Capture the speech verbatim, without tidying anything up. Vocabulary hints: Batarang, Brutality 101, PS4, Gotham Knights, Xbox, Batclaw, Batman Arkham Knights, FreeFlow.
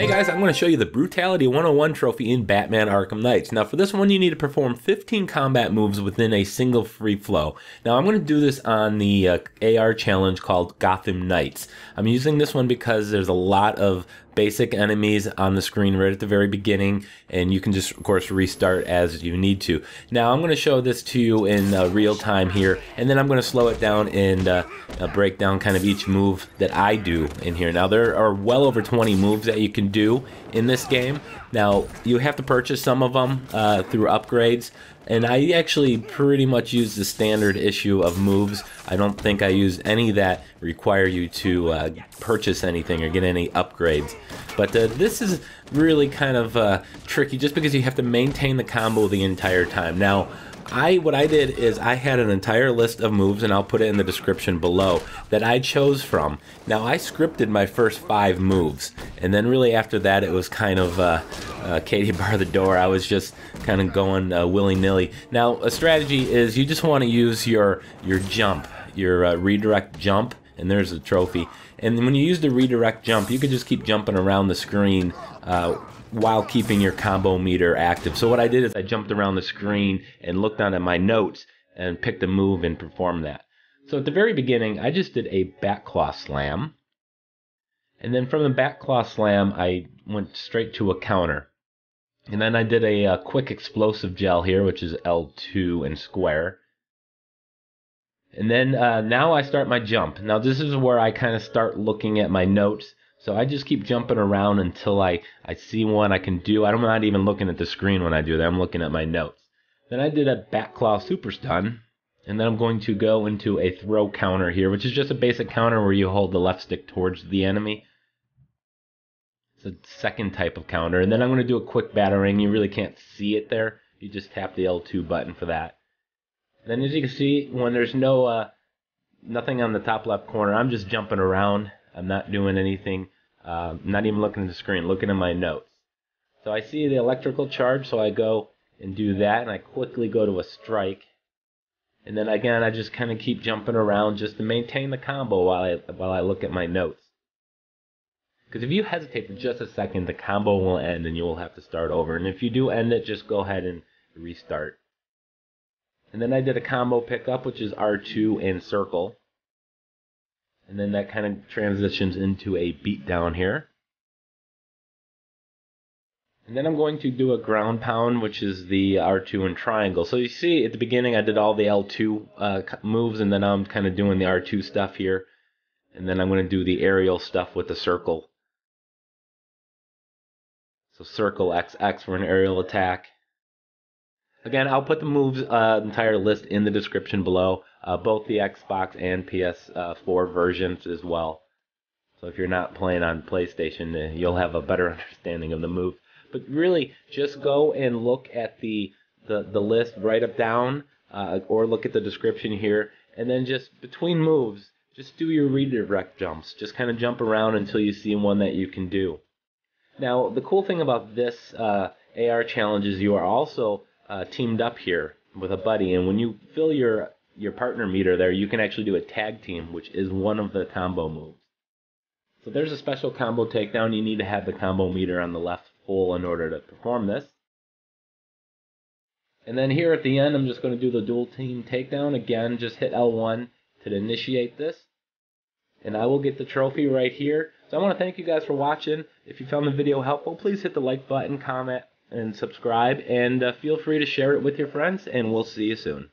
Hey guys, I'm going to show you the Brutality one oh one trophy in Batman Arkham Knights. Now for this one you need to perform fifteen combat moves within a single free flow. Now I'm going to do this on the uh, A R challenge called Gotham Knights. I'm using this one because there's a lot of basic enemies on the screen right at the very beginning, and you can just of course restart as you need to. Now I'm going to show this to you in uh, real time here, and then I'm going to slow it down and uh, uh, break down kind of each move that I do in here. Now there are well over twenty moves that you can do in this game. Now you have to purchase some of them uh, through upgrades, and I actually pretty much use the standard issue of moves. I don't think I use any that require you to uh, purchase anything or get any upgrades. But uh, this is really kind of uh, tricky just because you have to maintain the combo the entire time. Now I what I did is I had an entire list of moves, and I'll put it in the description below, that I chose from. Now I scripted my first five moves, and then really after that it was kind of uh, uh, Katie bar the door. I was just kind of going uh, willy-nilly. Now a strategy is you just want to use your your jump, your uh, redirect jump, and there's a trophy. And when you use the redirect jump, you can just keep jumping around the screen uh, while keeping your combo meter active. So what I did is I jumped around the screen and looked down at my notes and picked a move and performed that. So at the very beginning, I just did a Batclaw slam. And then from the Batclaw slam, I went straight to a counter. And then I did a, a quick explosive gel here, which is L two and square. And then uh, now I start my jump. Now this is where I kind of start looking at my notes. So I just keep jumping around until I, I see one I can do. I'm not even looking at the screen when I do that. I'm looking at my notes. Then I did a Batclaw super stun. And then I'm going to go into a throw counter here, which is just a basic counter where you hold the left stick towards the enemy. It's a second type of counter. And then I'm going to do a quick Batarang. You really can't see it there. You just tap the L two button for that. Then as you can see, when there's no uh, nothing on the top left corner, I'm just jumping around. I'm not doing anything. Uh, not even looking at the screen, looking at my notes. So I see the electrical charge, so I go and do that, and I quickly go to a strike. And then again, I just kind of keep jumping around just to maintain the combo while I, while I look at my notes. Because if you hesitate for just a second, the combo will end and you will have to start over. And if you do end it, just go ahead and restart. And then I did a combo pickup, which is R two and circle. And then that kind of transitions into a beatdown here. And then I'm going to do a ground pound, which is the R two and triangle. So you see at the beginning I did all the L two uh, moves, and then I'm kind of doing the R two stuff here. And then I'm going to do the aerial stuff with the circle. So circle X X for an aerial attack. Again, I'll put the moves uh, entire list in the description below, uh, both the Xbox and P S four versions as well. So if you're not playing on PlayStation, uh, you'll have a better understanding of the move. But really, just go and look at the the, the list right up down, uh, or look at the description here, and then just between moves, just do your redirect jumps. Just kind of jump around until you see one that you can do. Now, the cool thing about this uh, A R challenge is you are also Uh, teamed up here with a buddy, and when you fill your your partner meter there, you can actually do a tag team, which is one of the combo moves. So there's a special combo takedown. You need to have the combo meter on the left full in order to perform this. And then here at the end, I'm just going to do the dual team takedown again. Just hit L one to initiate this, and I will get the trophy right here. So I want to thank you guys for watching. If you found the video helpful, please hit the like button, comment, and subscribe, and uh, feel free to share it with your friends, and we'll see you soon.